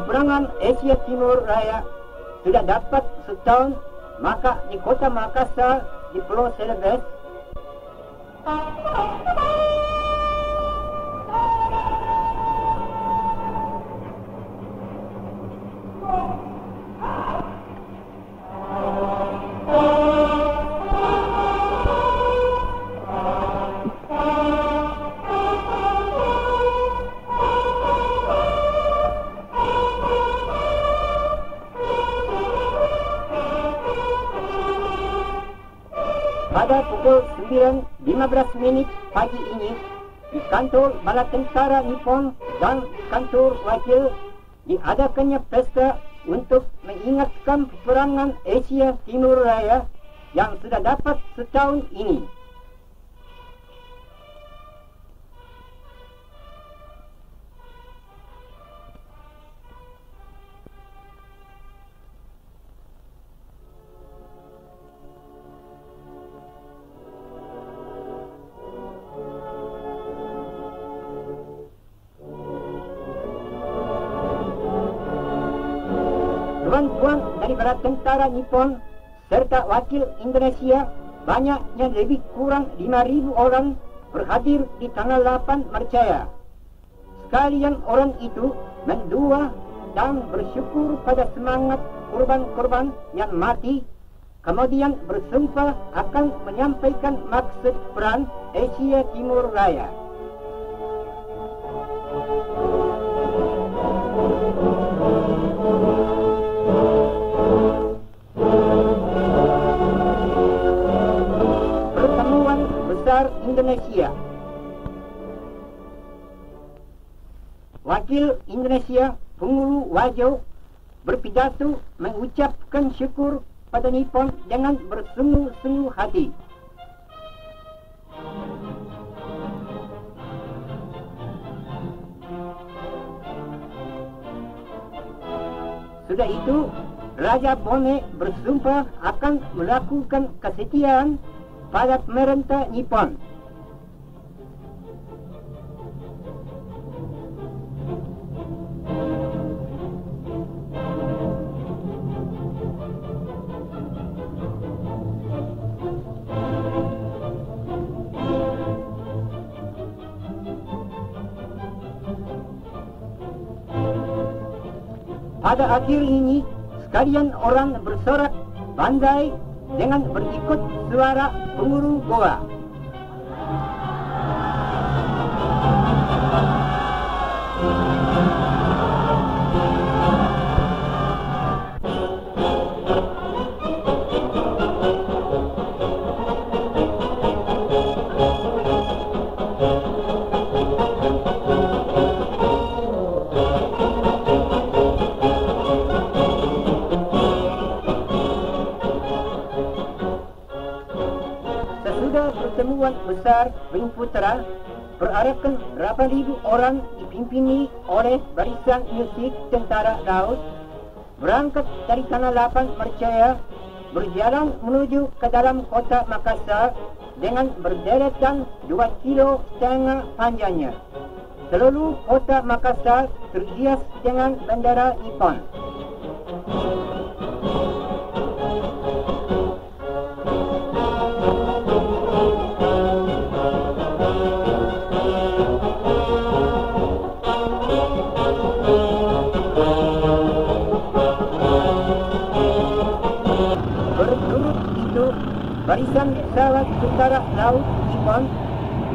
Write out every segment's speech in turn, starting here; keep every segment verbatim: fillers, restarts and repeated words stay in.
Perangan Asia Timur Raya sudah dapat setahun, maka di kota Makassar di Pulau Celebes pada pukul sembilan lima belas pagi ini di kantor Balai Tentara Nippon dan kantor wakil diadakannya pesta untuk mengingatkan peperangan Asia Timur Raya yang sudah dapat setahun ini. Tuan-tuan dari Balai Tentara Nippon serta wakil Indonesia banyaknya lebih kurang lima ribu orang berhadir di tanggal delapan Marsjaya. Sekalian orang itu mendua dan bersyukur pada semangat korban-korban yang mati, kemudian bersumpah akan menyampaikan maksud perang Asia Timur Raya. Indonesia. Wakil Indonesia Penguru Wajo berpidato mengucapkan syukur pada Nippon dengan bersungguh-sungguh hati. Sudah itu, Raja Bone bersumpah akan melakukan kesetiaan pada pemerintah Nippon. Pada akhir ini, sekalian orang bersorak pandai dengan berikut suara penguru goa. Pertemuan Besar Ring Putera berarahkan delapan ribu orang dipimpini oleh barisan musik tentara laut berangkat dari Tanah Lapan Mercaya berjalan menuju ke dalam kota Makassar dengan berderetan dua kilo setengah panjangnya. Seluruh kota Makassar terhias dengan bendera Nippon. Thank you. barisan pesawat tentara laut Nippon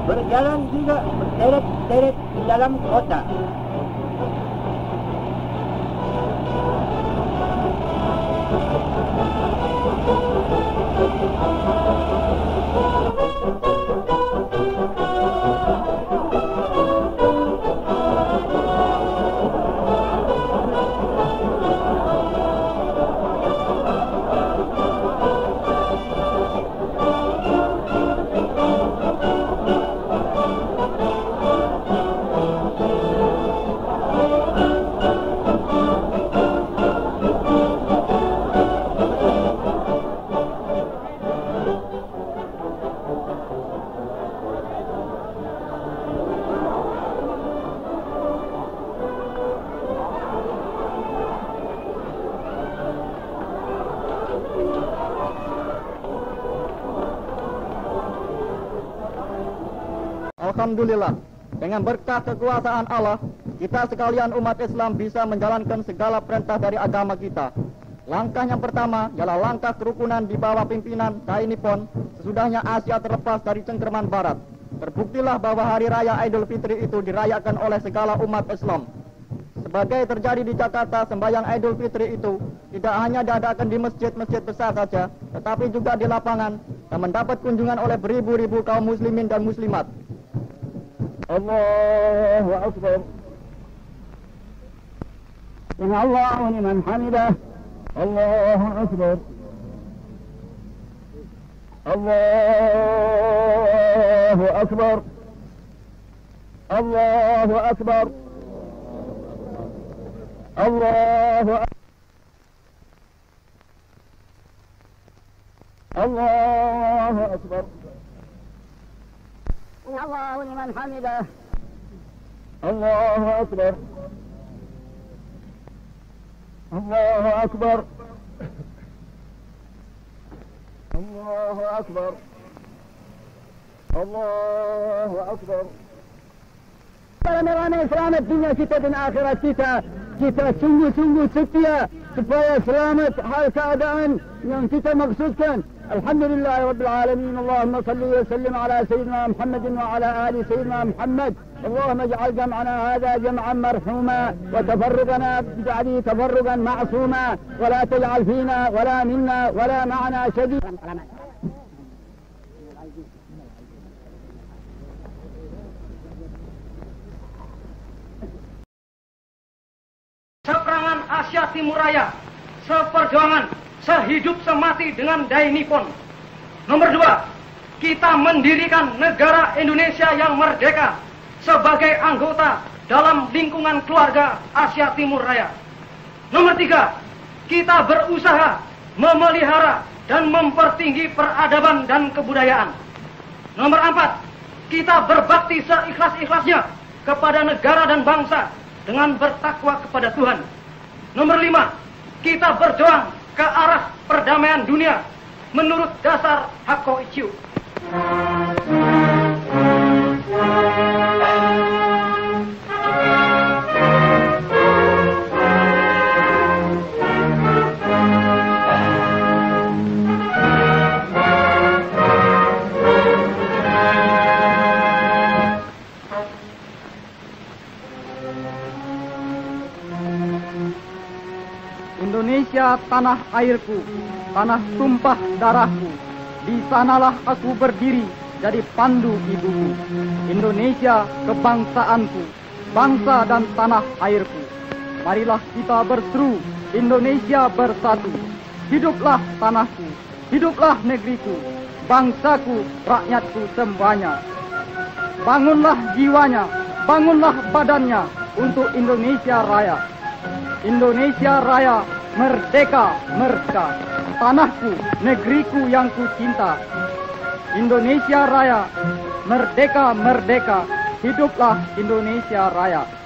berjalan juga berderet-deret di dalam kota. Alhamdulillah, dengan berkat kekuasaan Allah, kita sekalian umat Islam bisa menjalankan segala perintah dari agama kita. Langkah yang pertama ialah langkah kerukunan di bawah pimpinan Dai Nippon, sesudahnya Asia terlepas dari cengkerman barat. Terbuktilah bahwa hari raya Idul Fitri itu dirayakan oleh segala umat Islam. Sebagai terjadi di Jakarta, sembahyang Idul Fitri itu tidak hanya diadakan di masjid-masjid besar saja, tetapi juga di lapangan dan mendapat kunjungan oleh beribu-ribu kaum muslimin dan muslimat. Allahu Akbar. Sami Allahu liman hamidah. Allahu Akbar. Allahu Akbar. Allahu Akbar. Allahu Akbar. Allahu Akbar. الله لمن حمده الله أكبر الله أكبر الله أكبر الله أكبر رمضان سلامة الدنيا kita dan akhirat kita kita sungguh-sungguh setia supaya selamat hal keadaan yang kita maksudkan. الحمد لله رب العالمين اللهم صل وسلم على سيدنا محمد وعلى آل سيدنا محمد اللهم اجعل جمعنا هذا جمعا مرحوما وتفرقنا بعده تفرقا معصوما ولا تجعل فينا ولا منا ولا معنا شديد. Perangan Asia Timur Raya, seperjuangan sehidup semati dengan Dai Nippon. Nomor dua, kita mendirikan negara Indonesia yang merdeka sebagai anggota dalam lingkungan keluarga Asia Timur Raya. Nomor tiga, kita berusaha memelihara dan mempertinggi peradaban dan kebudayaan. Nomor empat, kita berbakti seikhlas-ikhlasnya kepada negara dan bangsa dengan bertakwa kepada Tuhan. Nomor lima, kita berjuang ke arah perdamaian dunia menurut dasar Hakko Ichiu. Indonesia tanah airku, tanah tumpah darahku, di sanalah aku berdiri jadi pandu ibuku. Indonesia kebangsaanku, bangsa dan tanah airku. Marilah kita berseru, Indonesia bersatu. Hiduplah tanahku, hiduplah negeriku, bangsaku, rakyatku semuanya. Bangunlah jiwanya, bangunlah badannya untuk Indonesia Raya. Indonesia Raya, merdeka, merdeka, tanahku, negeriku yang ku cinta. Indonesia Raya, merdeka, merdeka, hiduplah Indonesia Raya.